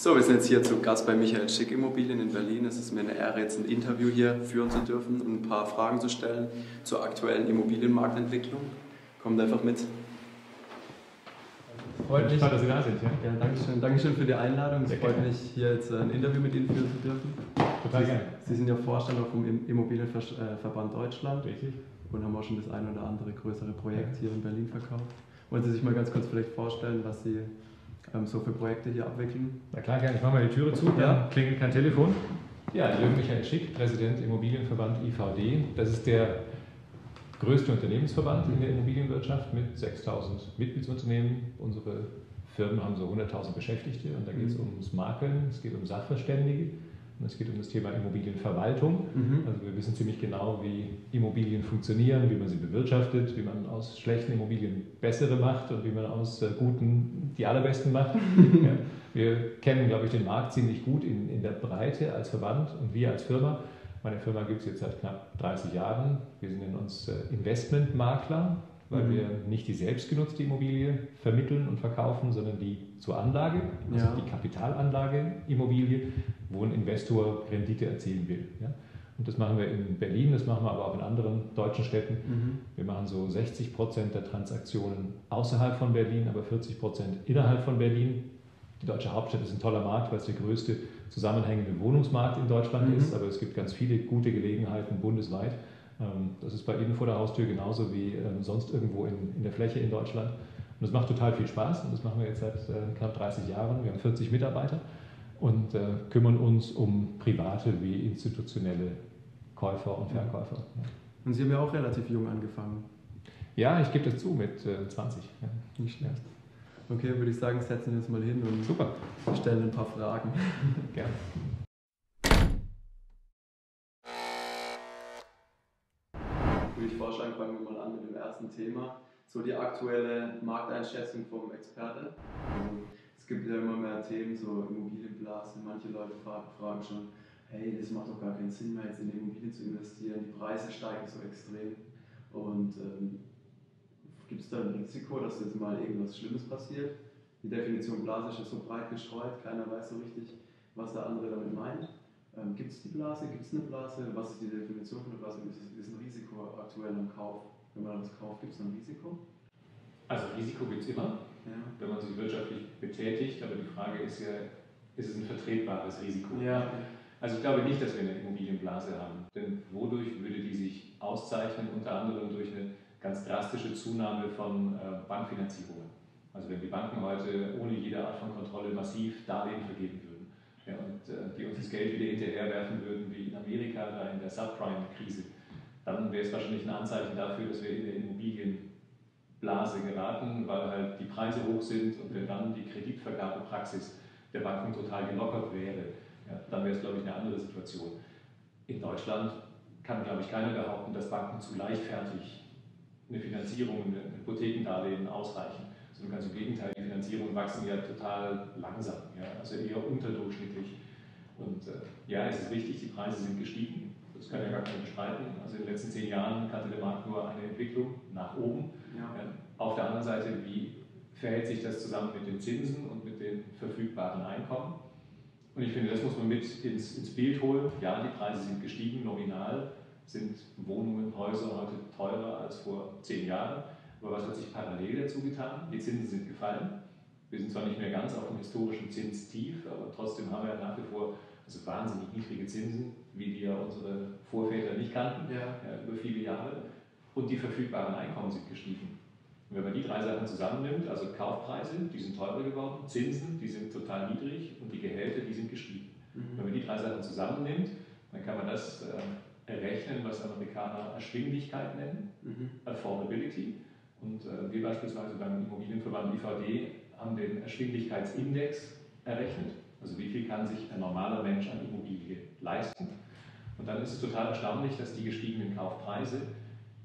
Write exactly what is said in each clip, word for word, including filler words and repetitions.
So, wir sind jetzt hier zu Gast bei Michael Schick Immobilien in Berlin. Es ist mir eine Ehre, jetzt ein Interview hier führen zu dürfen und ein paar Fragen zu stellen zur aktuellen Immobilienmarktentwicklung. Kommt einfach mit. Freut mich, dass Sie da sind. Ja? Ja, Dankeschön, Dankeschön für die Einladung. Es freut mich, hier jetzt ein Interview mit Ihnen führen zu dürfen. Total gerne. Sie sind ja Vorstand vom Immobilienverband Deutschland. Richtig. Und haben auch schon das ein oder andere größere Projekt hier in Berlin verkauft. Wollen Sie sich mal ganz kurz vielleicht vorstellen, was Sie so für Projekte hier abwickeln? Na klar, gerne. Ich mache mal die Türe zu, dann ja. Klingelt kein Telefon. Ja, Jürgen Michael Schick, Präsident Immobilienverband I V D. Das ist der größte Unternehmensverband in der Immobilienwirtschaft mit sechstausend Mitgliedsunternehmen. Unsere Firmen haben so hunderttausend Beschäftigte und da geht es mhm. ums Makeln, es geht um Sachverständige und es geht um das Thema Immobilienverwaltung. Mhm. Also wir wissen ziemlich genau, wie Immobilien funktionieren, wie man sie bewirtschaftet, wie man aus schlechten Immobilien bessere macht und wie man aus guten die allerbesten macht. Ja. Wir kennen, glaube ich, den Markt ziemlich gut in, in der Breite als Verband und wir als Firma. Meine Firma gibt es jetzt seit knapp dreißig Jahren. Wir sind in uns Investmentmakler, weil mhm. wir nicht die selbstgenutzte Immobilie vermitteln und verkaufen, sondern die zur Anlage, also ja. die Kapitalanlage Immobilie, wo ein Investor Rendite erzielen will. Ja? Und das machen wir in Berlin, das machen wir aber auch in anderen deutschen Städten. Mhm. Wir machen so sechzig Prozent der Transaktionen außerhalb von Berlin, aber vierzig Prozent innerhalb von Berlin. Die deutsche Hauptstadt ist ein toller Markt, weil es der größte zusammenhängende Wohnungsmarkt in Deutschland mhm. ist, aber es gibt ganz viele gute Gelegenheiten bundesweit. Das ist bei Ihnen vor der Haustür genauso wie sonst irgendwo in, in der Fläche in Deutschland. Und das macht total viel Spaß und das machen wir jetzt seit knapp dreißig Jahren. Wir haben vierzig Mitarbeiter und kümmern uns um private wie institutionelle Käufer und Verkäufer. Und Sie haben ja auch relativ jung angefangen. Ja, ich gebe das zu, mit zwanzig. Ja. Nicht schlecht. Okay, würde ich sagen, setzen wir uns mal hin und Super. stellen ein paar Fragen. Gerne. Würde ich vorschlagen, fangen wir mal an mit dem ersten Thema. So die aktuelle Markteinschätzung vom Experte. Es gibt ja immer mehr Themen, so Immobilienblase. Manche Leute fragen schon, hey, das macht doch gar keinen Sinn mehr, jetzt in Immobilien zu investieren. Die Preise steigen so extrem. Und ähm, gibt es da ein Risiko, dass jetzt mal irgendwas Schlimmes passiert? Die Definition Blase ist ja so breit gestreut, keiner weiß so richtig, was der andere damit meint. Ähm, gibt es die Blase? Gibt es eine Blase? Was ist die Definition von der Blase? Ist, ist ein Risiko aktuell am Kauf? Wenn man das kauft, gibt es ein Risiko? Also Risiko gibt es immer, ja. wenn man sich wirtschaftlich betätigt, aber die Frage ist ja, ist es ein vertretbares Risiko? Ja. Also ich glaube nicht, dass wir eine Immobilienblase haben, denn wodurch würde die sich auszeichnen? Unter anderem durch eine ganz drastische Zunahme von Bankfinanzierungen. Also wenn die Banken heute ohne jede Art von Kontrolle massiv Darlehen vergeben würden ja, und die uns das Geld wieder hinterherwerfen würden, wie in Amerika da in der Subprime-Krise, dann wäre es wahrscheinlich ein Anzeichen dafür, dass wir in der Immobilienblase geraten, weil halt die Preise hoch sind und wenn dann die Kreditvergabepraxis der Banken total gelockert wäre, ja, dann wäre es, glaube ich, eine andere Situation. In Deutschland kann, glaube ich, keiner behaupten, dass Banken zu leichtfertig eine Finanzierung, eine Hypothekendarlehen ausreichen, sondern ganz im Gegenteil, die Finanzierungen wachsen ja total langsam, ja, also eher unterdurchschnittlich. Und äh, ja, es ist richtig, die Preise sind gestiegen, das kann ja gar keiner bestreiten. Also in den letzten zehn Jahren kannte der Markt nur eine Entwicklung nach oben. Ja. Ja, auf der anderen Seite, wie verhält sich das zusammen mit den Zinsen und mit den verfügbaren Einkommen? Und ich finde, das muss man mit ins, ins Bild holen. Ja, die Preise sind gestiegen, nominal sind Wohnungen, Häuser heute teurer als vor zehn Jahren. Aber was hat sich parallel dazu getan? Die Zinsen sind gefallen. Wir sind zwar nicht mehr ganz auf dem historischen Zinstief, aber trotzdem haben wir nach wie vor also wahnsinnig niedrige Zinsen, wie die ja unsere Vorväter nicht kannten, ja. Ja, über viele Jahre. Und die verfügbaren Einkommen sind gestiegen. Und wenn man die drei Sachen zusammennimmt, also Kaufpreise, die sind teurer geworden, Zinsen, die sind total niedrig und die Gehälter, die sind gestiegen. Mhm. Wenn man die drei Sachen zusammennimmt, dann kann man das äh, errechnen, was Amerikaner Erschwinglichkeit nennen, mhm. Affordability. Und äh, wir beispielsweise beim Immobilienverband I V D haben den Erschwinglichkeitsindex errechnet. Also wie viel kann sich ein normaler Mensch an Immobilie leisten? Und dann ist es total erstaunlich, dass die gestiegenen Kaufpreise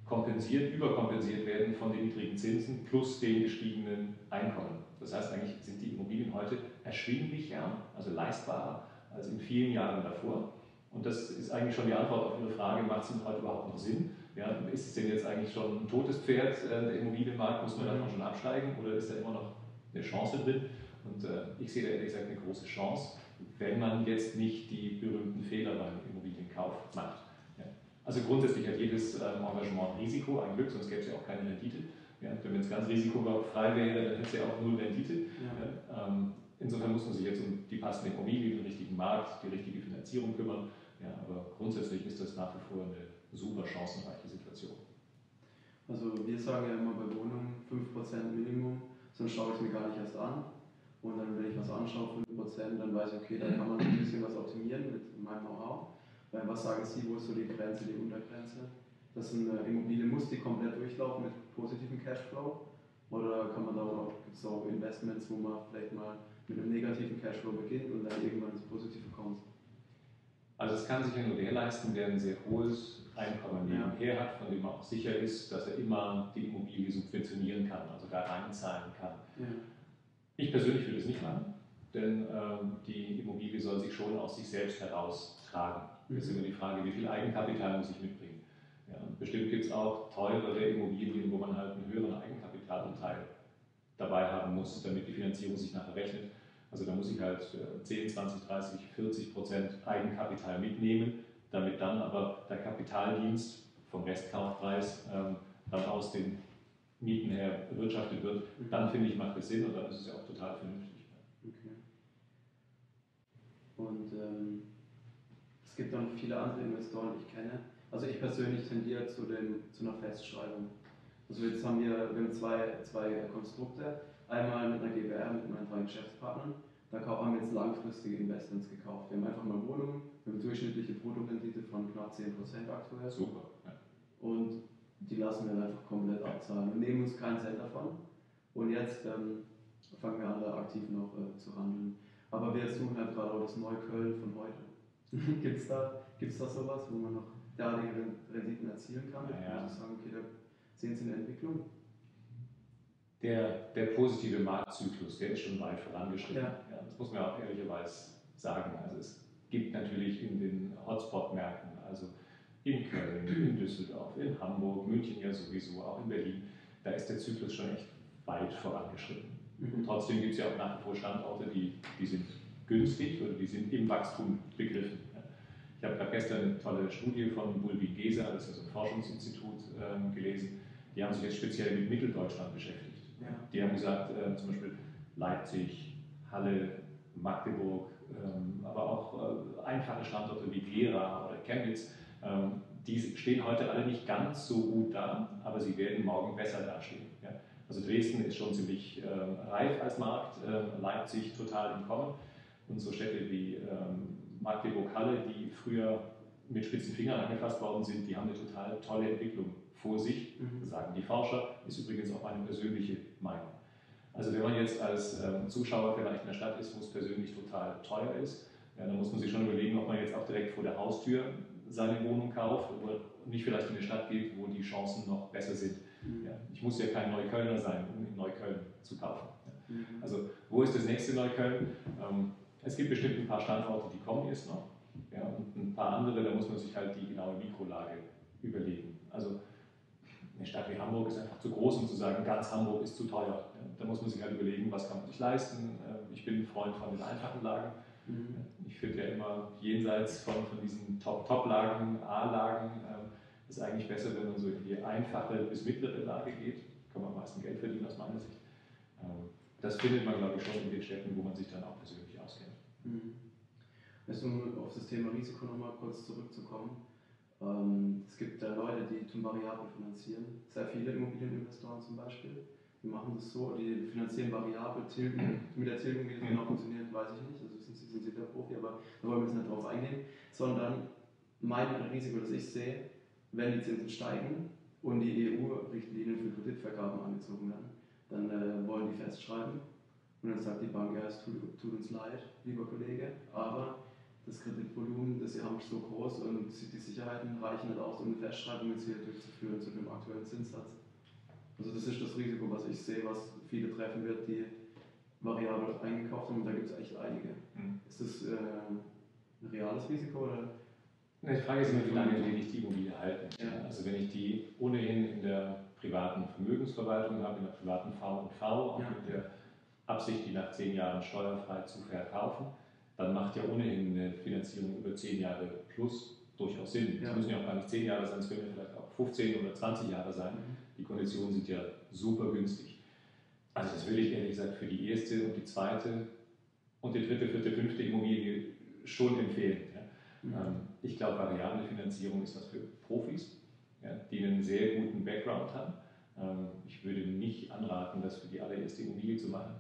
kompensiert, überkompensiert werden von den niedrigen Zinsen plus den gestiegenen Einkommen. Das heißt eigentlich sind die Immobilien heute erschwinglicher, also leistbarer als in vielen Jahren davor. Und das ist eigentlich schon die Antwort auf Ihre Frage, macht es denn heute überhaupt noch Sinn? Ja, ist es denn jetzt eigentlich schon ein totes Pferd, äh, der Immobilienmarkt, muss man davon schon absteigen oder ist da immer noch eine Chance drin? Und Und äh, ich sehe da ehrlich gesagt eine große Chance, wenn man jetzt nicht die berühmten Fehler beim Immobilienkauf macht. Ja. Also grundsätzlich hat jedes ähm, Engagement ein Risiko, ein Glück, sonst gäbe es ja auch keine Rendite. Ja. Wenn es ganz risikofrei wäre, dann hätte es ja auch null Rendite. Ja. Ja. Ähm, insofern muss man sich jetzt um die passende Immobilie, den richtigen Markt, die richtige Finanzierung kümmern. Ja, aber grundsätzlich ist das nach wie vor eine super chancenreiche Situation. Also wir sagen ja immer bei Wohnungen fünf Prozent Minimum, sonst schaue ich es mir gar nicht erst an. Und dann, wenn ich was anschaue, fünf Prozent, dann weiß ich, okay, da kann man ein bisschen was optimieren mit meinem Know-how. Weil was sagen Sie, wo ist so die Grenze, die Untergrenze? Dass eine Immobilie muss die komplett durchlaufen mit positivem Cashflow? Oder kann man da auch, gibt es auch Investments, wo man vielleicht mal mit einem negativen Cashflow beginnt und dann irgendwann ins Positive kommt? Also es kann sich ja nur der leisten, der ein sehr hohes Einkommen nebenher hat, von dem man auch sicher ist, dass er immer die Immobilie subventionieren kann, also da reinzahlen kann. Ja. Ich persönlich würde es nicht machen, denn ähm, die Immobilie soll sich schon aus sich selbst heraus tragen. Mhm. Das ist immer die Frage, wie viel Eigenkapital muss ich mitbringen. Ja, bestimmt gibt es auch teurere Immobilien, wo man halt einen höheren Eigenkapitalanteil dabei haben muss, damit die Finanzierung sich nachher rechnet. Also da muss ich halt zehn, zwanzig, dreißig, vierzig Prozent Eigenkapital mitnehmen, damit dann aber der Kapitaldienst vom Restkaufpreis ähm, dann aus den Mieten her erwirtschaftet wird. Dann finde ich, macht es Sinn und dann ist es ja auch total vernünftig. Okay. Und ähm, es gibt auch noch viele andere Investoren, die ich kenne. Also ich persönlich tendiere zu, dem, zu einer Festschreibung. Also jetzt haben wir, wir haben zwei, zwei Konstrukte. Einmal mit einer G b R, mit meinen drei Geschäftspartnern. Da haben wir jetzt langfristige Investments gekauft. Wir haben einfach mal Wohnungen, wir haben durchschnittliche Bruttorendite von knapp zehn Prozent aktuell. Super. Ja. Und die lassen wir einfach komplett ja. abzahlen und nehmen uns keinen Cent davon. Und jetzt ähm, fangen wir an, da aktiv noch äh, zu handeln. Aber wir suchen halt gerade auch das Neukölln von heute. Gibt es da, gibt's da sowas, wo man noch derartige Renditen erzielen kann? Ja, ja. Ich würde sagen, okay, da sehen Sie eine Entwicklung. Der, der positive Marktzyklus, der ist schon weit vorangeschritten. Ja. Ja, das muss man auch ehrlicherweise sagen. Also es gibt natürlich in den Hotspot-Märkten, also in Köln, in Düsseldorf, in Hamburg, München ja sowieso, auch in Berlin, da ist der Zyklus schon echt weit vorangeschritten. Mhm. Und trotzdem gibt es ja auch nach wie vor Standorte, die, die sind günstig oder die sind im Wachstum begriffen. Ich habe gerade gestern eine tolle Studie von Bulwien Gesa, das ist ein Forschungsinstitut, äh, gelesen. Die haben sich jetzt speziell mit Mitteldeutschland beschäftigt. Ja. Die haben gesagt, äh, zum Beispiel Leipzig, Halle, Magdeburg, ähm, aber auch äh, einfache Standorte wie Gera oder Chemnitz, ähm, die stehen heute alle nicht ganz so gut da, aber sie werden morgen besser dastehen. Ja? Also Dresden ist schon ziemlich ähm, reif als Markt, ähm, Leipzig total im Kommen und so Städte wie ähm, Magdeburg, Halle, die früher mit spitzen Fingern angefasst worden sind, die haben eine total tolle Entwicklung vor sich, sagen die Forscher, ist übrigens auch meine persönliche Meinung. Also wenn man jetzt als ähm, Zuschauer vielleicht in der Stadt ist, wo es persönlich total teuer ist, ja, dann muss man sich schon überlegen, ob man jetzt auch direkt vor der Haustür seine Wohnung kauft oder nicht vielleicht in eine Stadt geht, wo die Chancen noch besser sind. Mhm. Ja, ich muss ja kein Neuköllner sein, um in Neukölln zu kaufen. Ja. Mhm. Also wo ist das nächste Neukölln? Ähm, es gibt bestimmt ein paar Standorte, die kommen jetzt noch, ja, und ein paar andere, da muss man sich halt die genaue Mikrolage überlegen. Also eine Stadt wie Hamburg ist einfach zu groß, um zu sagen, ganz Hamburg ist zu teuer. Da muss man sich halt überlegen, was kann man sich leisten. Ich bin ein Freund von den einfachen Lagen. Mhm. Ich finde ja immer, jenseits von, von diesen Top-Top-Lagen, A-Lagen, ist eigentlich besser, wenn man so in die einfache bis mittlere Lage geht. Da kann man am meisten Geld verdienen, aus meiner Sicht. Das findet man, glaube ich, schon in den Städten, wo man sich dann auch persönlich auskennt. Mhm. Also, um auf das Thema Risiko nochmal kurz zurückzukommen. Es gibt da Leute, die tun Variablen finanzieren. Sehr viele Immobilieninvestoren zum Beispiel, die machen das so, die finanzieren Variable, tilgen. Mit der Tilgung, wie das genau funktioniert, weiß ich nicht. Also sind Sie, sind Sie der Profi, aber da wollen wir jetzt nicht drauf eingehen. Sondern mein Risiko, das ich sehe, wenn die Zinsen steigen und die E U-Richtlinien für Kreditvergaben angezogen werden, dann äh, wollen die festschreiben. Und dann sagt die Bank, ja, es tut, tut uns leid, lieber Kollege, aber das Kreditvolumen, das sie haben, ist so groß und die Sicherheiten reichen halt aus, um eine Festschreibung jetzt hier durchzuführen zu dem aktuellen Zinssatz. Also das ist das Risiko, was ich sehe, was viele treffen wird, die variabel eingekauft haben, und da gibt es echt einige. Hm. Ist das äh, ein reales Risiko? Oder? Die Frage ist immer, wie lange will ich die Immobilie halten? Ja. Also wenn ich die ohnehin in der privaten Vermögensverwaltung habe, in der privaten V und V, auch ja. mit der Absicht, die nach zehn Jahren steuerfrei zu verkaufen, dann macht ja ohnehin eine Finanzierung über zehn Jahre plus durchaus Sinn. Es ja. müssen ja auch gar nicht zehn Jahre sein, es können ja vielleicht auch fünfzehn oder zwanzig Jahre sein. Die Konditionen sind ja super günstig. Also das will ich ehrlich gesagt für die erste und die zweite und die dritte, vierte, fünfte Immobilie schon empfehlen. Ja. Mhm. Ich glaube, variable Finanzierung ist was für Profis, ja, die einen sehr guten Background haben. Ich würde nicht anraten, das für die allererste Immobilie zu machen.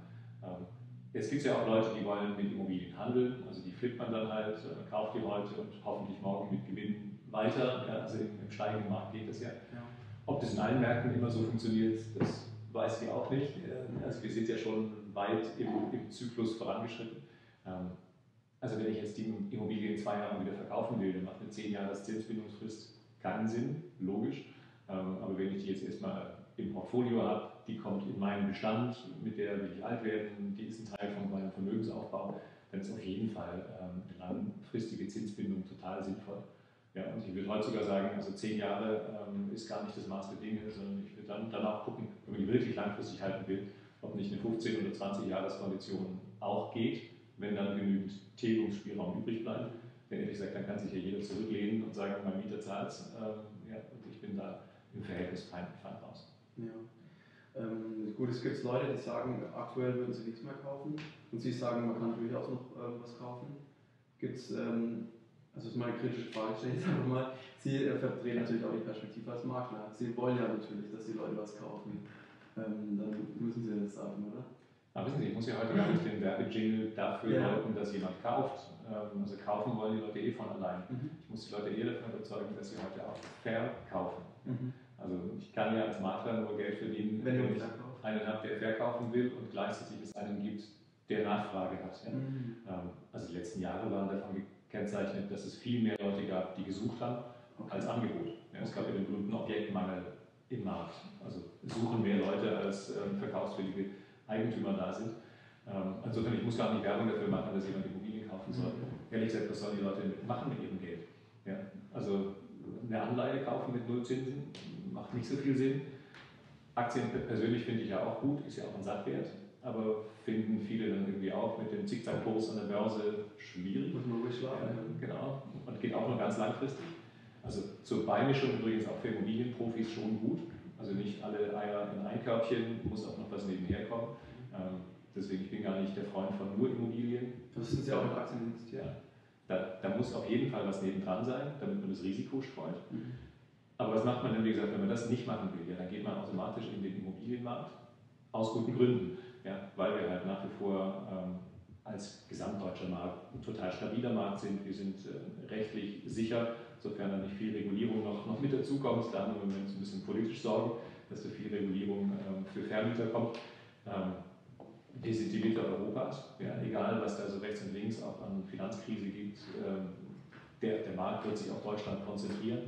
Jetzt gibt es ja auch Leute, die wollen mit Immobilien handeln, also die flippt man dann halt, kauft die heute und hoffentlich morgen mit Gewinn weiter. Ja, also im, im steigenden Markt geht das ja. ja. Ob das in allen Märkten immer so funktioniert, das weiß ich auch nicht. Also wir sind ja schon weit im, im Zyklus vorangeschritten. Also wenn ich jetzt die Immobilie in zwei Jahren wieder verkaufen will, dann macht eine zehn Jahres Zinsbindungsfrist keinen Sinn, logisch. Aber wenn ich die jetzt erstmal im Portfolio habe, die kommt in meinen Bestand, mit der will ich alt werden, die ist ein Teil von meinem Vermögensaufbau, dann ist auf jeden Fall eine langfristige Zinsbindung total sinnvoll. Ja, und ich würde heute sogar sagen, also zehn Jahre ähm, ist gar nicht das Maß der Dinge, sondern ich würde dann danach gucken, wenn man die wirklich langfristig halten will, ob nicht eine fünfzehn oder zwanzig Jahreskondition auch geht, wenn dann genügend Tilgungsspielraum übrig bleibt. Denn ehrlich gesagt, dann kann sich ja jeder zurücklehnen und sagen, mein Mieter zahlt es ähm, ja, und ich bin da im Verhältnis fein raus. Ja. Ähm, gut, es gibt Leute, die sagen, aktuell würden sie nichts mehr kaufen und sie sagen, man kann durchaus noch ähm, was kaufen. Gibt's, ähm, also das ist meine kritische Frage, stelle ich jetzt einfach mal. Sie äh, vertreten natürlich auch die Perspektive als Makler. Sie wollen ja natürlich, dass die Leute was kaufen. Ähm, dann müssen Sie das sagen, oder? Aber wissen Sie, ich muss ja heute gar nicht den Werbejingle dafür ja. läuten, dass jemand kauft. Ähm, also kaufen wollen die Leute eh von allein. Mhm. Ich muss die Leute eh davon überzeugen, dass sie heute auch verkaufen. Mhm. Also ich kann ja als Makler nur Geld verdienen, wenn, wenn ich verkauft. einen habe, der verkaufen will und gleichzeitig es einen gibt, der Nachfrage hat. Ja? Mhm. Ähm, also die letzten Jahre waren davon kennzeichnet, dass es viel mehr Leute gab, die gesucht haben, okay. als Angebot. Ja, es gab ja den berühmten Objektmangel im Markt. Also suchen mehr Leute, als ähm, verkaufswillige Eigentümer da sind. Ähm, insofern, ich muss gar nicht Werbung dafür machen, dass jemand Immobilien kaufen soll. Mhm. Ehrlich gesagt, was sollen die Leute machen mit ihrem Geld? Ja, also eine Anleihe kaufen mit null Zinsen macht nicht so viel Sinn. Aktien persönlich finde ich ja auch gut, ist ja auch ein Sachwert. Aber finden viele dann irgendwie auch mit dem Zickzackkurs an der Börse schwierig. Muss man ruhig schlafen. Ja, genau. Und geht auch nur ganz langfristig. Also zur Beimischung übrigens auch für Immobilienprofis schon gut. Also nicht alle Eier in ein Körbchen, muss auch noch was nebenher kommen. Ähm, deswegen, ich bin gar nicht der Freund von nur Immobilien. Das sind ja auch mit Aktien investiert. Ja. Da, da muss auf jeden Fall was nebendran sein, damit man das Risiko streut. Mhm. Aber was macht man denn, wie gesagt, wenn man das nicht machen will? Ja, dann geht man automatisch in den Immobilienmarkt. Aus guten Gründen. Ja, weil wir halt nach wie vor ähm, als gesamtdeutscher Markt ein total stabiler Markt sind. Wir sind äh, rechtlich sicher, sofern da nicht viel Regulierung noch, noch mit dazukommt. Da haben wir im Moment ein bisschen politisch Sorgen, dass da viel Regulierung ähm, für Vermieter kommt. Ähm, wir sind die Mitte Europas. Ja, egal, was da so rechts und links auch an Finanzkrise gibt, ähm, der, der Markt wird sich auf Deutschland konzentrieren.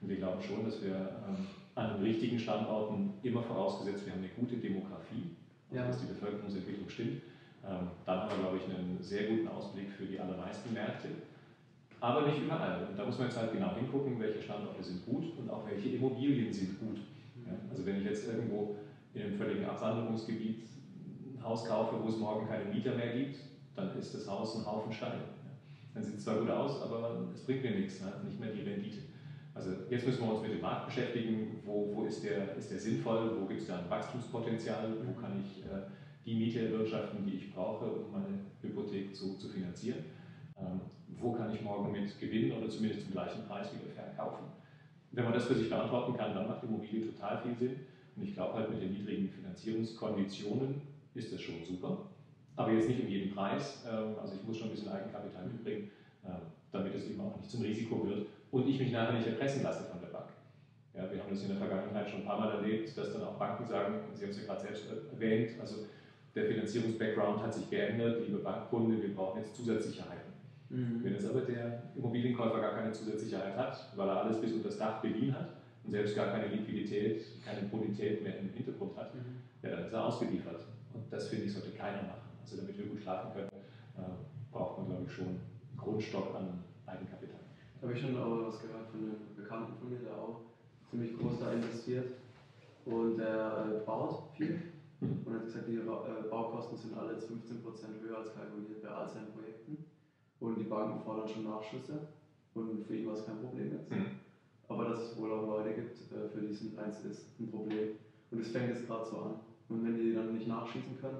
Und wir glauben schon, dass wir ähm, an den richtigen Standorten, immer vorausgesetzt, wir haben eine gute Demografie. Ja. Dass die Bevölkerungsentwicklung stimmt. Ähm, dann haben wir, glaube ich, einen sehr guten Ausblick für die allermeisten Märkte, aber nicht überall. Und da muss man jetzt halt genau hingucken, welche Standorte sind gut und auch welche Immobilien sind gut. Ja, also wenn ich jetzt irgendwo in einem völligen Abwanderungsgebiet ein Haus kaufe, wo es morgen keine Mieter mehr gibt, dann ist das Haus ein Haufen Steine. Ja, dann sieht es zwar gut aus, aber es bringt mir nichts, ne? Nicht mehr die Rendite. Also jetzt müssen wir uns mit dem Markt beschäftigen, wo, wo ist, der, ist der sinnvoll, wo gibt es da ein Wachstumspotenzial, wo kann ich äh, die Miete erwirtschaften, die ich brauche, um meine Hypothek zu, zu finanzieren, ähm, wo kann ich morgen mit Gewinn oder zumindest zum gleichen Preis wieder verkaufen. Wenn man das für sich beantworten kann, dann macht Immobilie total viel Sinn und ich glaube halt mit den niedrigen Finanzierungskonditionen ist das schon super, aber jetzt nicht um jeden Preis, ähm, also ich muss schon ein bisschen Eigenkapital mitbringen, äh, damit es eben auch nicht zum Risiko wird. Und ich mich nachher nicht erpressen lasse von der Bank. Ja, wir haben das in der Vergangenheit schon ein paar Mal erlebt, dass dann auch Banken sagen, Sie haben es ja gerade selbst erwähnt, also der Finanzierungsbackground hat sich geändert, liebe Bankkunde, wir brauchen jetzt Zusatzsicherheiten. Mhm. Wenn jetzt aber der Immobilienkäufer gar keine Zusatzsicherheit hat, weil er alles bis unter das Dach beliehen hat und selbst gar keine Liquidität, keine Bonität mehr im Hintergrund hat, mhm. ja, dann ist er ausgeliefert. Und das, finde ich, sollte keiner machen. Also damit wir gut schlafen können, äh, braucht man, glaube ich, schon einen Grundstock an Eigenkapital. Habe ich schon auch was gehört von einem Bekannten von mir, der auch ziemlich groß da investiert und der baut viel und hat gesagt, die Baukosten sind alle zu fünfzehn Prozent höher als kalkuliert bei all seinen Projekten und die Banken fordern schon Nachschüsse und für ihn war es kein Problem jetzt. Mhm. Aber dass es wohl auch Leute gibt, für die es eins ist, ein Problem. Und es fängt jetzt gerade so an. Und wenn die dann nicht nachschießen können,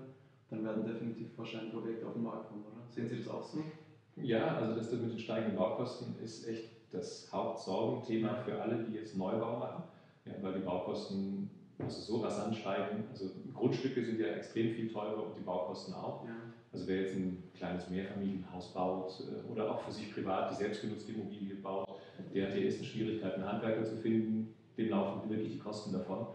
dann werden definitiv wahrscheinlich Objekte auf den Markt kommen, oder? Sehen Sie das auch so? Ja, also das mit den steigenden Baukosten ist echt das Hauptsorgenthema für alle, die jetzt Neubau machen, ja, weil die Baukosten also so rasant steigen. Also Grundstücke sind ja extrem viel teurer und die Baukosten auch. Ja. Also wer jetzt ein kleines Mehrfamilienhaus baut oder auch für sich privat die selbstgenutzte Immobilie baut, der hat die ersten Schwierigkeiten, Handwerker zu finden, dem laufen wirklich die Kosten davon.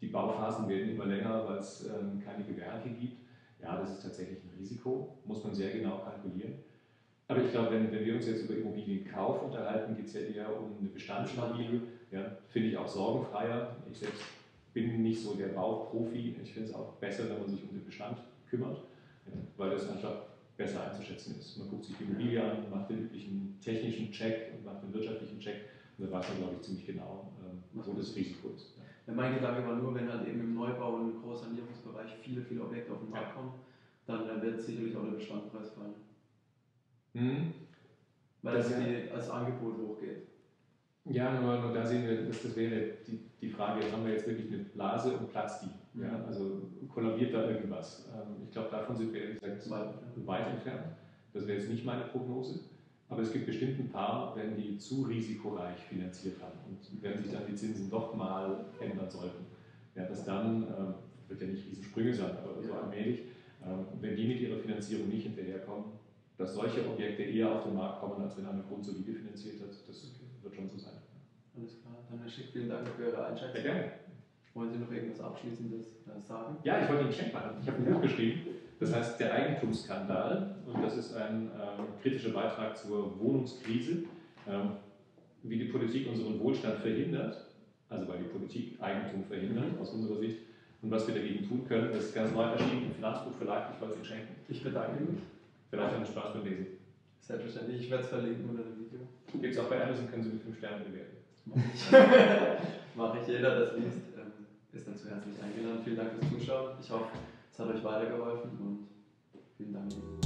Die Bauphasen werden immer länger, weil es ähm, keine Gewerke gibt. Ja, das ist tatsächlich ein Risiko, muss man sehr genau kalkulieren. Aber ich glaube, wenn, wenn wir uns jetzt über Immobilienkauf unterhalten, geht es ja eher um eine Bestandsimmobilie. Ja, finde ich auch sorgenfreier. Ich selbst bin nicht so der Bauprofi. Ich finde es auch besser, wenn man sich um den Bestand kümmert, ja, weil das einfach besser einzuschätzen ist. Man guckt sich die Immobilie an, macht den üblichen technischen Check und macht den wirtschaftlichen Check. Und da weiß man, glaube ich, ziemlich genau, ähm, wo das Risiko ist. Ja. Mein Gedanke war nur, wenn halt eben im Neubau und im Großsanierungsbereich viele, viele Objekte auf den Markt kommen, dann äh, wird sicherlich auch der Bestandpreis fallen. Hm. Weil das, das ja als Angebot hochgeht. Ja, nur, nur da sehen wir, dass das wäre die, die Frage, haben wir jetzt wirklich eine Blase und platzt die? Ja. Ja, also kollabiert da irgendwas? Ähm, ich glaube, davon sind wir ehrlich gesagt weit, weit entfernt. Das wäre jetzt nicht meine Prognose. Aber es gibt bestimmt ein paar, wenn die zu risikoreich finanziert haben und wenn sich dann die Zinsen doch mal ändern sollten. Ja, dass dann, äh, wird ja nicht Riesensprünge sein, aber ja, so allmählich, äh, wenn die mit ihrer Finanzierung nicht hinterherkommen, dass solche Objekte eher auf den Markt kommen, als wenn eine grundsolide finanziert hat, das wird schon so sein. Alles klar, dann Herr Schick, vielen Dank für Ihre Einschätzung. Sehr gerne. Wollen Sie noch irgendwas Abschließendes sagen? Ja, ich wollte Ihnen ein Geschenk machen. Ich habe ein Buch geschrieben, das heißt Der Eigentumsskandal und das ist ein äh, kritischer Beitrag zur Wohnungskrise, ähm, wie die Politik unseren Wohlstand verhindert, also weil die Politik Eigentum verhindert, mhm, aus unserer Sicht, und was wir dagegen tun können. Das ist ganz neu erschienen im Finanzbuchverlag, ich wollte es Ihnen schenken. Ich bedanke mich. Vielleicht einen Spaß beim Lesen. Selbstverständlich, ich werde es verlinken unter dem Video. Gibt es auch bei Amazon, können Sie mit fünf Sternen bewerten. Mache ich, jeder, das liest, ist dann zu herzlich eingeladen. Vielen Dank fürs Zuschauen. Ich hoffe, es hat euch weitergeholfen und vielen Dank.